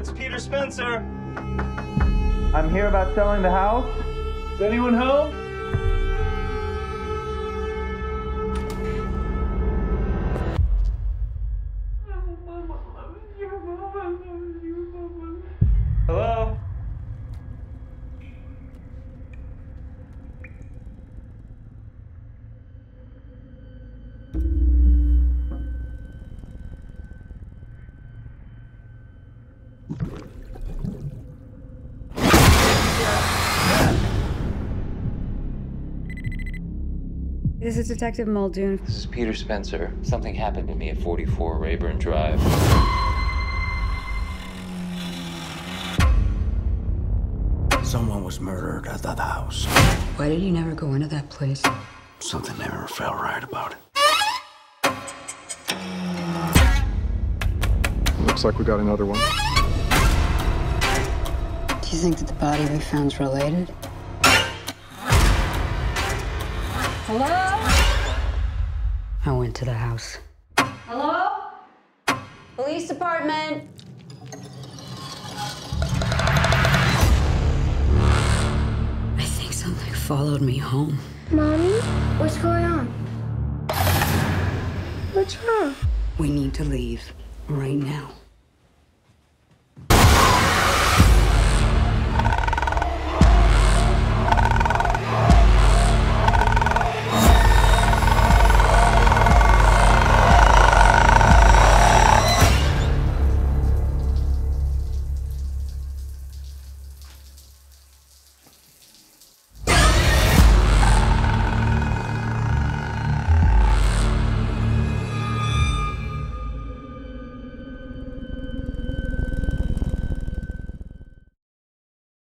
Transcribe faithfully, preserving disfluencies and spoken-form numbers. it's Peter Spencer. I'm here about selling the house. Is anyone home? Hello? This is Detective Muldoon. This is Peter Spencer. Something happened to me at forty-four Rayburn Drive. Someone was murdered at that house. Why did you never go into that place? Something never felt right about it. Looks like we got another one. Do you think that the body we found's related? Hello? I went to the house. Hello? Police department. I think something followed me home. Mommy, what's going on? What's wrong? We need to leave right now.